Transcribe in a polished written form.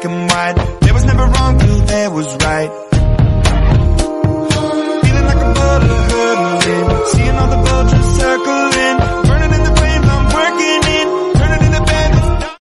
black and white. There was never wrong till there was right.